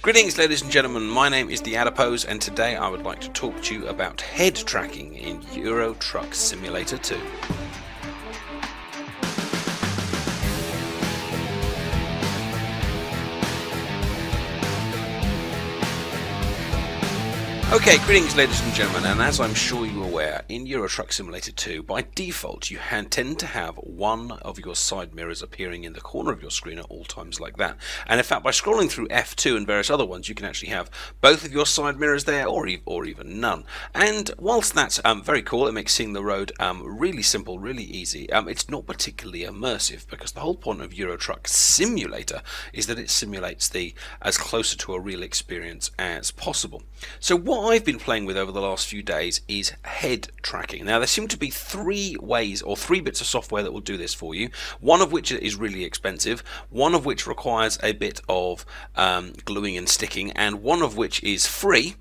Greetings ladies and gentlemen, my name is the Adipose and today I would like to talk to you about head tracking in Euro Truck Simulator 2. Okay, greetings ladies and gentlemen, and as I'm sure you're aware, in Euro Truck Simulator 2, by default you tend to have one of your side mirrors appearing in the corner of your screen at all times like that. And in fact, by scrolling through F2 and various other ones, you can actually have both of your side mirrors there, or even none. And whilst that's very cool, it makes seeing the road really simple, really easy, it's not particularly immersive, because the whole point of Euro Truck Simulator is that it simulates as closer to a real experience as possible. So what I've been playing with over the last few days is head tracking. Now there seem to be three ways or three bits of software that will do this for you, one of which is really expensive, one of which requires a bit of gluing and sticking, and one of which is free,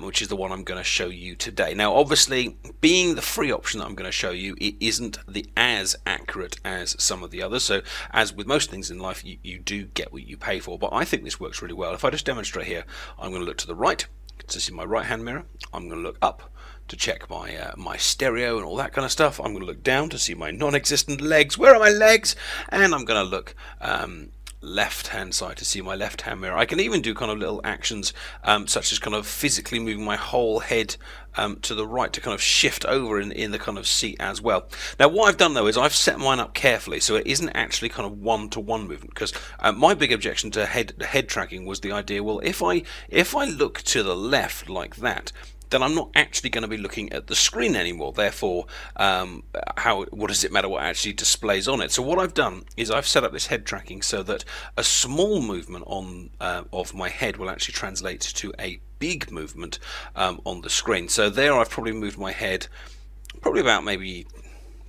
which is the one I'm going to show you today. Now obviously, being the free option that I'm going to show you, it isn't as accurate as some of the others, so as with most things in life, you do get what you pay for, but I think this works really well. If I just demonstrate here, I'm going to look to the right to see my right hand mirror, I'm going to look up to check my my stereo and all that kind of stuff, I'm going to look down to see my non-existent legs, where are my legs, and I'm going to look left hand side to see my left hand mirror. I can even do kind of little actions such as kind of physically moving my whole head to the right to kind of shift over in the kind of seat as well. Now what I've done though is I've set mine up carefully so it isn't actually kind of one-to-one movement, because my big objection to head tracking was the idea, well, if I look to the left like that, then I'm not actually going to be looking at the screen anymore. Therefore, what does it matter what actually displays on it? So what I've done is I've set up this head tracking so that a small movement of my head will actually translate to a big movement on the screen. So there, I've probably moved my head probably about maybe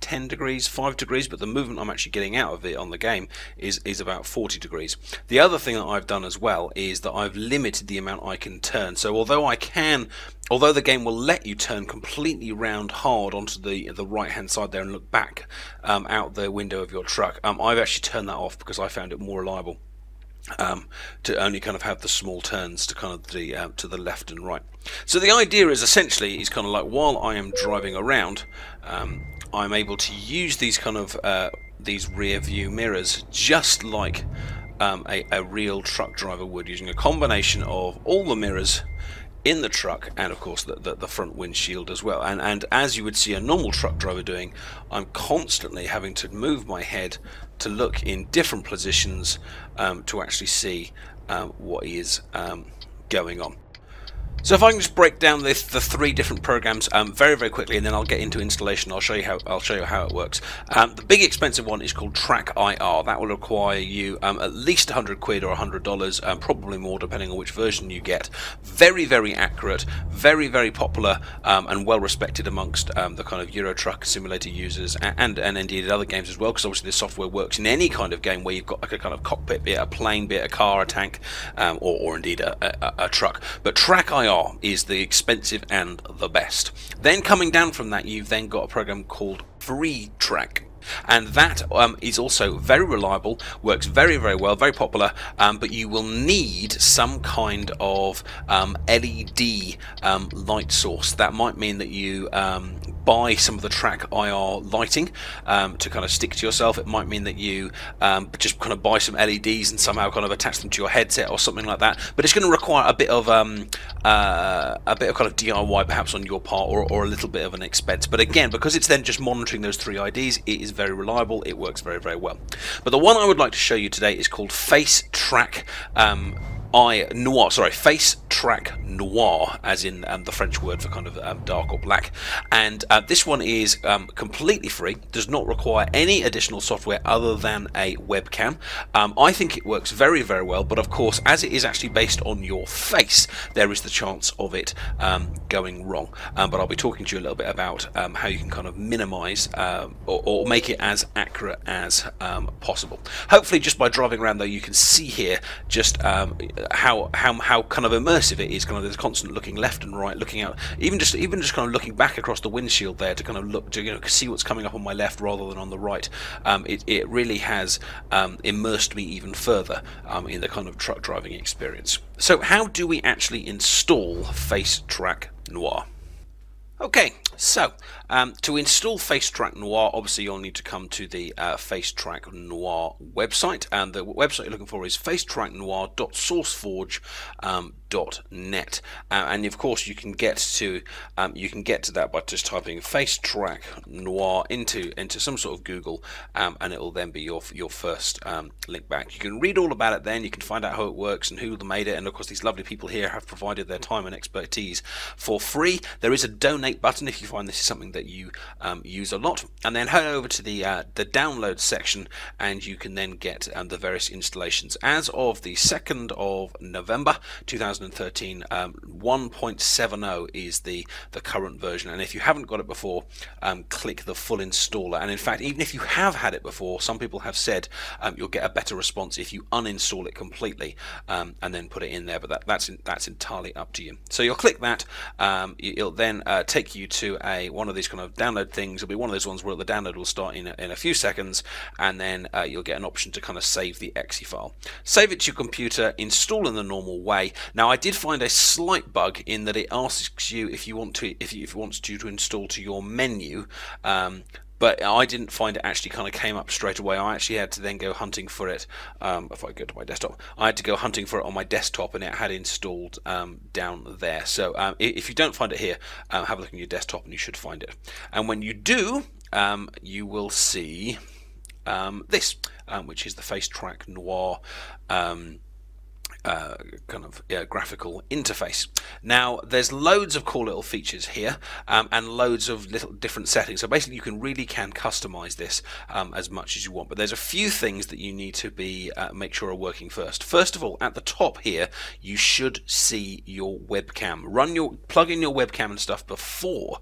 10 degrees, 5 degrees, but the movement I'm actually getting out of it on the game is about 40 degrees. The other thing that I've done as well is that I've limited the amount I can turn. So although the game will let you turn completely round hard onto the right hand side there and look back out the window of your truck, I've actually turned that off because I found it more reliable to only kind of have the small turns to kind of to the left and right. So the idea is essentially kind of like while I am driving around, I'm able to use these kind of these rear view mirrors just like a real truck driver would, using a combination of all the mirrors in the truck and of course the front windshield as well, and as you would see a normal truck driver doing, I'm constantly having to move my head to look in different positions to actually see what is going on. So if I can just break down the three different programs very, very quickly, and then I'll get into installation. I'll show you how it works. The big expensive one is called TrackIR. That will require you at least 100 quid or $100, probably more depending on which version you get. Very, very accurate, very, very popular, and well respected amongst the kind of Euro Truck Simulator users, and indeed other games as well. Because obviously this software works in any kind of game where you've got like a kind of cockpit, be it a plane, be it a car, a tank, or indeed a truck. But TrackIR is the expensive and the best. Then coming down from that, you've then got a program called FreeTrack, and that is also very reliable, works very, very well, very popular, but you will need some kind of LED light source. That might mean that you buy some of the TrackIR lighting to kind of stick to yourself. It might mean that you just kind of buy some LEDs and somehow kind of attach them to your headset or something like that, but it's going to require a bit of kind of DIY perhaps on your part, or a little bit of an expense. But again, because it's then just monitoring those three IDs, it is very reliable, it works very, very well. But the one I would like to show you today is called FaceTrackNoir, as in the French word for kind of dark or black, and this one is completely free, does not require any additional software other than a webcam. I think it works very, very well, but of course, as it is actually based on your face, there is the chance of it going wrong, but I'll be talking to you a little bit about how you can kind of minimize or make it as accurate as possible. Hopefully just by driving around though, you can see here just how kind of immersive it is, kind of of this constant looking left and right, looking out, even just kind of looking back across the windshield there to kind of look to, you know, see what's coming up on my left rather than on the right. It really has immersed me even further in the kind of truck driving experience. So how do we actually install FaceTrackNoir? Okay, so to install FaceTrackNoir, obviously you'll need to come to the FaceTrackNoir website, and the website you're looking for is FaceTrackNoir.sourceforge.net, and of course you can get to that by just typing FaceTrackNoir into some sort of Google, and it will then be your first link back. You can read all about it then. You can find out how it works and who made it, and of course these lovely people here have provided their time and expertise for free. There is a donate button if you find this is something that you use a lot, and then head over to the download section, and you can then get the various installations. As of the 2nd of November 2013, 1.70 is the current version, and if you haven't got it before, click the full installer. And in fact, even if you have had it before, some people have said you'll get a better response if you uninstall it completely and then put it in there, but that's entirely up to you. So you'll click that, it'll then take you to one of these kind of download things. It'll be one of those ones where the download will start in a few seconds, and then you'll get an option to kind of save the .exe file. Save it to your computer, install in the normal way. Now I did find a slight bug in that it asks you if it wants you to install to your menu. But I didn't find it actually kind of came up straight away. I actually had to then go hunting for it. If I go to my desktop, I had to go hunting for it on my desktop, and it had installed down there. So if you don't find it here, have a look on your desktop and you should find it. And when you do, you will see this, which is the FaceTrackNoir kind of graphical interface. Now there's loads of cool little features here, and loads of little different settings, so basically you can customize this as much as you want. But there's a few things that you need to be make sure are working first. First of all, at the top here you should see your webcam. Plug in your webcam and stuff before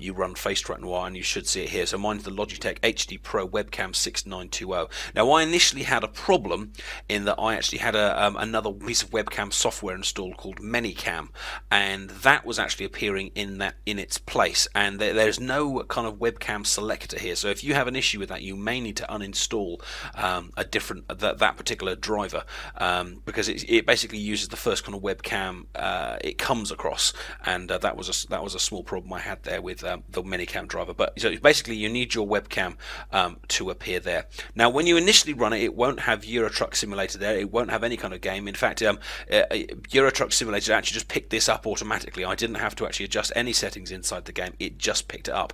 you run FaceTrackNoir, and you should see it here. So mine's the Logitech HD Pro Webcam 6920. Now I initially had a problem in that I actually had a another piece of webcam software installed called ManyCam, and that was actually appearing in its place, and there's no kind of webcam selector here. So if you have an issue with that, you may need to uninstall that particular driver, because it basically uses the first kind of webcam it comes across, and that was a small problem I had there with the ManyCam driver. But so basically you need your webcam to appear there. Now when you initially run it, it won't have Euro Truck Simulator there, it won't have any kind of game. In fact, Euro Truck Simulator actually just picked this up automatically. I didn't have to actually adjust any settings inside the game. It just picked it up.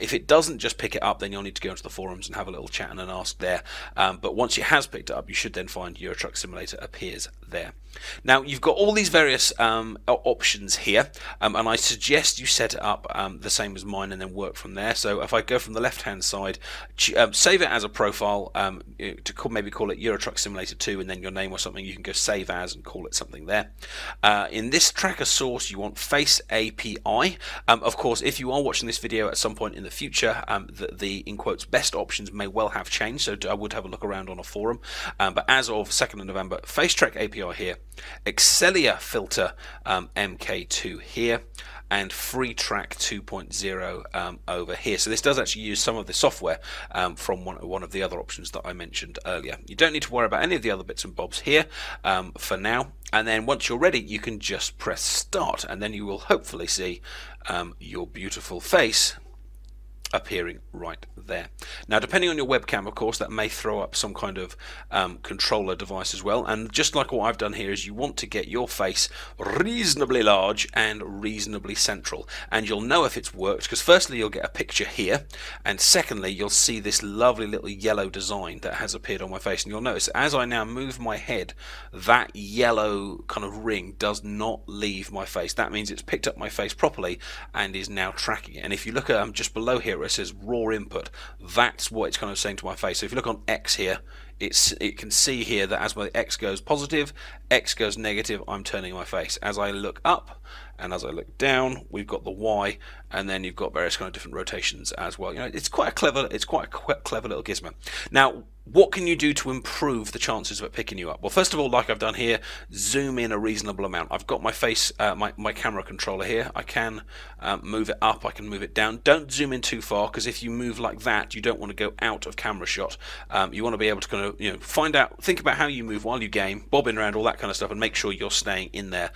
If it doesn't just pick it up, then you'll need to go into the forums and have a little chat and an ask there. But once it has picked it up, you should then find Euro Truck Simulator appears there. Now you've got all these various options here, and I suggest you set it up the same as mine and then work from there. So if I go from the left hand side, save it as a profile, maybe call it Euro Truck Simulator 2 and then your name or something. You can go save as and call it something there. In this tracker source you want Face API. Of course, if you are watching this video at some point in the future, the in quotes best options may well have changed, so I would have a look around on a forum. But as of 2nd of November, FaceTrack API here, Excelia filter MK2 here, and FreeTrack 2.0 over here. So this does actually use some of the software from one of the other options that I mentioned earlier. You don't need to worry about any of the other bits and bobs here for now. And then once you're ready, you can just press start, and then you will hopefully see your beautiful face appearing right there. Now depending on your webcam, of course, that may throw up some kind of controller device as well, and just like what I've done here is you want to get your face reasonably large and reasonably central, and you'll know if it's worked because firstly you'll get a picture here, and secondly you'll see this lovely little yellow design that has appeared on my face. And you'll notice as I now move my head, that yellow kind of ring does not leave my face. That means it's picked up my face properly and is now tracking it. And if you look at just below here, it says raw input. That's what it's kind of saying to my face. So if you look on X here, it can see here that as my X goes positive, X goes negative, I'm turning my face. As I look up and as I look down, we've got the Y, and then you've got various kind of different rotations as well. You know, it's quite a clever little gizmo. Now, what can you do to improve the chances of it picking you up? Well, first of all, like I've done here, zoom in a reasonable amount. I've got my face, my camera controller here. I can move it up, I can move it down. Don't zoom in too far, because if you move like that, you don't want to go out of camera shot. You want to be able to kind of, you know, find out, think about how you move while you game, bobbing around, all that kind of stuff, and make sure you're staying in there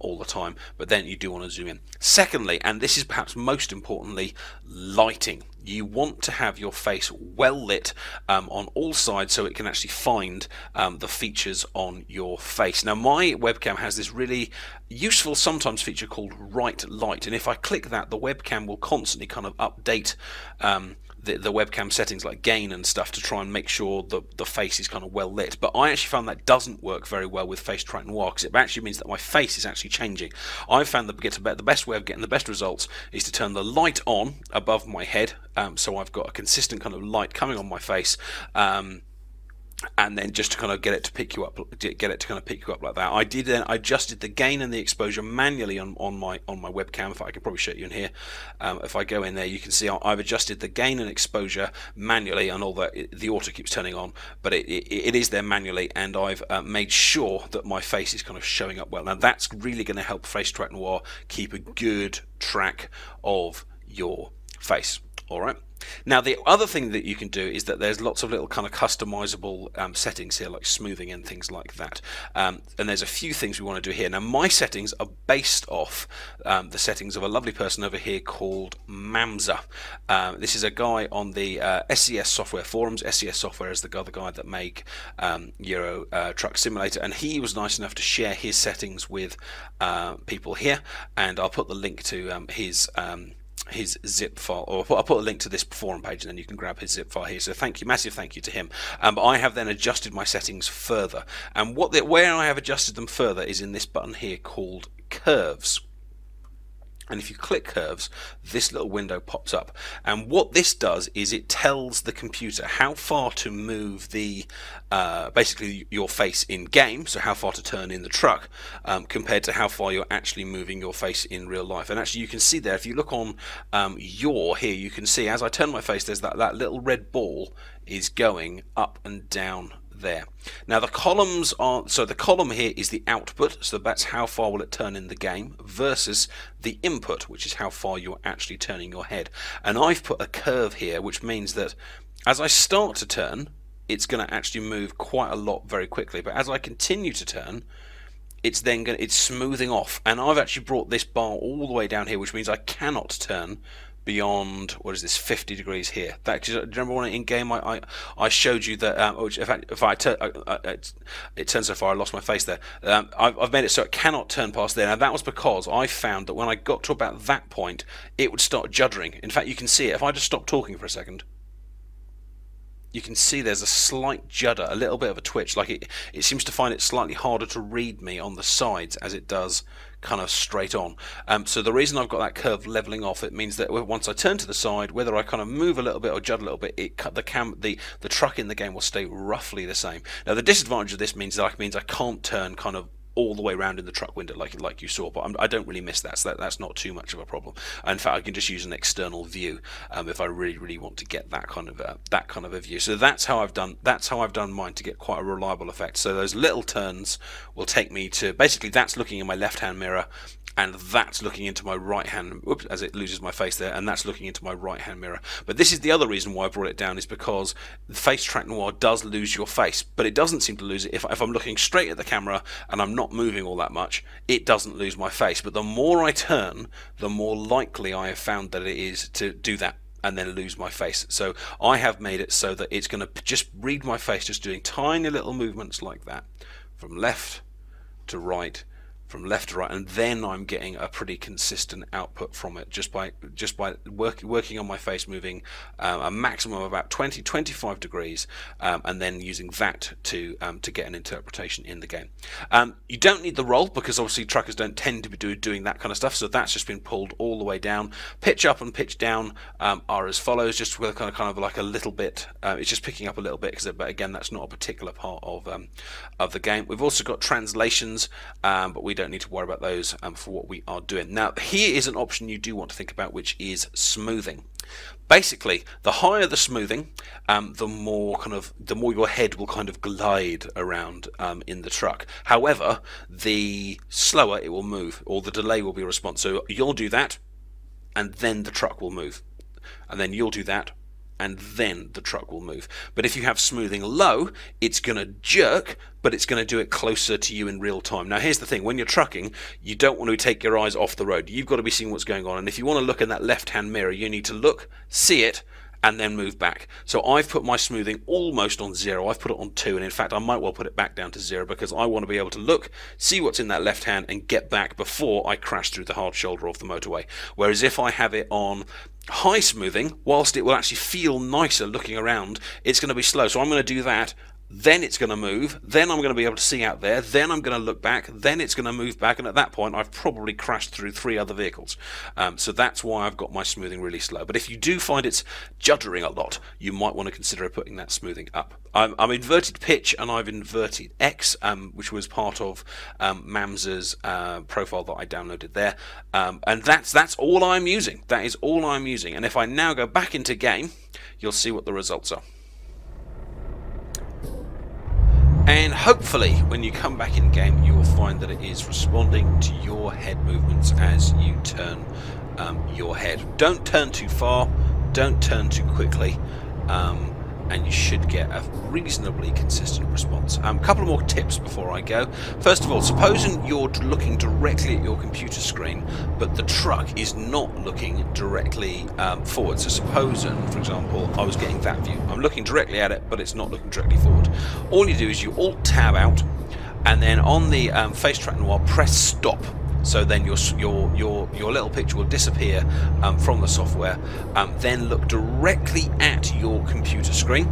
all the time. But then you do want to zoom in. Secondly, and this is perhaps most importantly, lighting. You want to have your face well lit on all sides so it can actually find the features on your face. Now, my webcam has this really useful sometimes feature called right light, and if I click that, the webcam will constantly kind of update the webcam settings like gain and stuff to try and make sure that the face is kind of well lit. But I actually found that doesn't work very well with FaceTrackNoir, because it actually means that my face is actually changing. I found that the best way of getting the best results is to turn the light on above my head, so I've got a consistent kind of light coming on my face, and then just to kind of get it to kind of pick you up like that. I adjusted the gain and the exposure manually on my webcam. In fact, I could probably show it you in here. If I go in there, you can see I've adjusted the gain and exposure manually, and all that. The auto keeps turning on, but it is there manually, and I've made sure that my face is kind of showing up well. Now that's really going to help FaceTrackNoir keep a good track of your face. All right. Now the other thing that you can do is that there's lots of little kind of customizable settings here, like smoothing and things like that, and there's a few things we want to do here. Now my settings are based off the settings of a lovely person over here called Mamza. This is a guy on the SCS Software forums. SCS Software is the guy that make Euro Truck Simulator, and he was nice enough to share his settings with people here, and I'll put the link to his zip file, or I'll put a link to this forum page, and then you can grab his zip file here. So thank you, massive thank you to him. But I have then adjusted my settings further, and where I have adjusted them further is in this button here called curves. And if you click curves, this little window pops up, and what this does is it tells the computer how far to move the basically your face in game, so how far to turn in the truck, compared to how far you're actually moving your face in real life. And actually you can see there, if you look on here, you can see as I turn my face, there's that little red ball is going up and down there. Now the columns are, so the column here is the output, so that's how far will it turn in the game, versus the input, which is how far you're actually turning your head. And I've put a curve here, which means that as I start to turn, it's going to actually move quite a lot very quickly, but as I continue to turn, it's then going to, it's smoothing off. And I've actually brought this bar all the way down here, which means I cannot turn beyond, what is this, 50 degrees here. That, do you remember when in game I showed you that? It turned so far I lost my face there. I've made it so it cannot turn past there. Now that was because I found that when I got to about that point, it would start juddering. In fact, you can see it. If I just stop talking for a second, you can see there's a slight judder, a little bit of a twitch. Like it seems to find it slightly harder to read me on the sides as it does kind of straight on. So the reason I've got that curve leveling off, it means that once I turn to the side, whether I kind of move a little bit or jut a little bit, the truck in the game will stay roughly the same. Now the disadvantage of this means that I can't turn kind of all the way around in the truck window like you saw, but I don't really miss that, so that's not too much of a problem. In fact, I can just use an external view if I really want to get that kind of a view. So that's how I've done mine to get quite a reliable effect. So those little turns will take me to, basically that's looking in my left hand mirror, and that's looking into my right hand, oops, as it loses my face there, and that's looking into my right hand mirror. But this is the other reason why I brought it down, is because the FaceTrackNoir does lose your face, but it doesn't seem to lose it if I'm looking straight at the camera and I'm not moving all that much. It doesn't lose my face, but the more I turn, the more likely I have found that it is to do that and then lose my face. So I have made it so that it's going to just read my face, just doing tiny little movements like that, from left to right, from left to right, and then I'm getting a pretty consistent output from it just by working on my face, moving a maximum of about 20-25 degrees, and then using that to get an interpretation in the game. You don't need the roll, because obviously truckers don't tend to be doing that kind of stuff, so that's just been pulled all the way down. Pitch up and pitch down are as follows, just with kind of like a little bit, it's just picking up a little bit, because again that's not a particular part of the game. We've also got translations, but we don't don't need to worry about those for what we are doing. Now, here is an option you do want to think about, which is smoothing. Basically, the higher the smoothing, the more your head will kind of glide around in the truck. However, the slower it will move, or the delay will be a response. So you'll do that, and then the truck will move, and then you'll do that, and then the truck will move. But if you have smoothing low, it's going to jerk, but it's going to do it closer to you in real time. Now, here's the thing. When you're trucking, you don't want to take your eyes off the road. You've got to be seeing what's going on. And if you want to look in that left-hand mirror, you need to look, see it, and then move back. So I've put my smoothing almost on 0. I've put it on 2, and in fact I might well put it back down to 0, because I want to be able to look, see what's in that left hand, and get back before I crash through the hard shoulder off the motorway. Whereas if I have it on high smoothing, whilst it will actually feel nicer looking around, it's going to be slow. So I'm going to do that, then it's going to move, then I'm going to be able to see out there, then I'm going to look back, then it's going to move back, and at that point I've probably crashed through 3 other vehicles. So that's why I've got my smoothing really slow. But if you do find it's juddering a lot, you might want to consider putting that smoothing up. I'm inverted pitch and I've inverted X, which was part of Mamza's profile that I downloaded there. And that's all I'm using. That is all I'm using. And if I now go back into game, you'll see what the results are. And hopefully when you come back in game, you will find that it is responding to your head movements as you turn your head. Don't turn too far, don't turn too quickly, and you should get a reasonably consistent response. A couple more tips before I go. First of all, supposing you're looking directly at your computer screen, but the truck is not looking directly forward. So supposing, for example, I was getting that view. I'm looking directly at it, but it's not looking directly forward. All you do is you Alt-Tab out, and then on the FaceTrackNoir, press Stop. So then your little picture will disappear from the software. Then look directly at your computer screen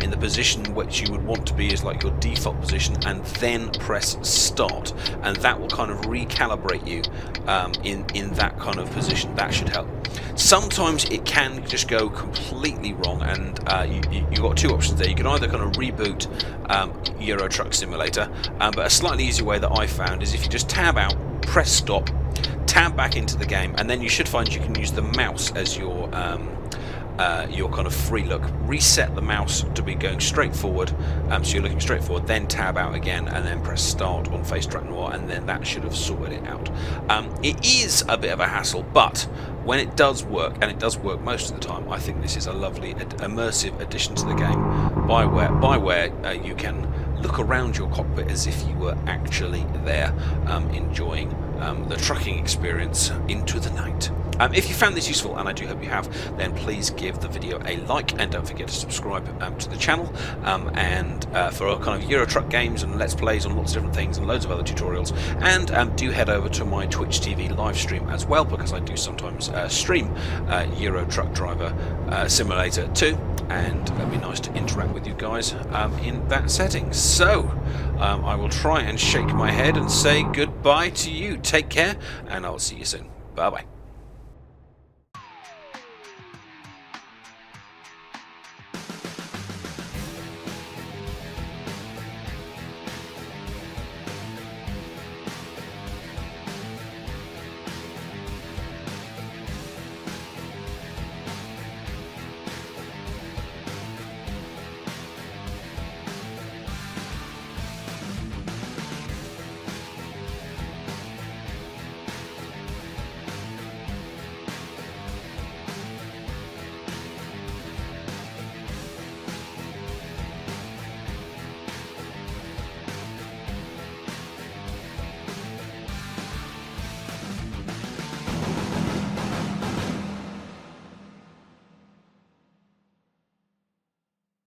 in the position which you would want to be is like your default position, and then press Start, and that will kind of recalibrate you in that kind of position. That should help. Sometimes it can just go completely wrong, and you've got 2 options there. You can either kind of reboot Euro Truck Simulator, but a slightly easier way that I found is if you just tab out, press Stop, tab back into the game, and then you should find you can use the mouse as your kind of free look. Reset the mouse to be going straight forward, so you're looking straight forward, then tab out again, and then press Start on FaceTrackNoir, and then that should have sorted it out. It is a bit of a hassle, but when it does work, and it does work most of the time, I think this is a lovely immersive addition to the game, by where you can look around your cockpit as if you were actually there, enjoying the trucking experience into the night. If you found this useful, and I do hope you have, then please give the video a like, and don't forget to subscribe to the channel, and for our kind of Euro Truck games and Let's Plays on lots of different things and loads of other tutorials. And do head over to my Twitch TV live stream as well, because I do sometimes stream Euro Truck Driver Simulator 2, and it'd be nice to interact with you guys in that setting. So I will try and shake my head and say goodbye to you. Take care, and I'll see you soon. Bye-bye.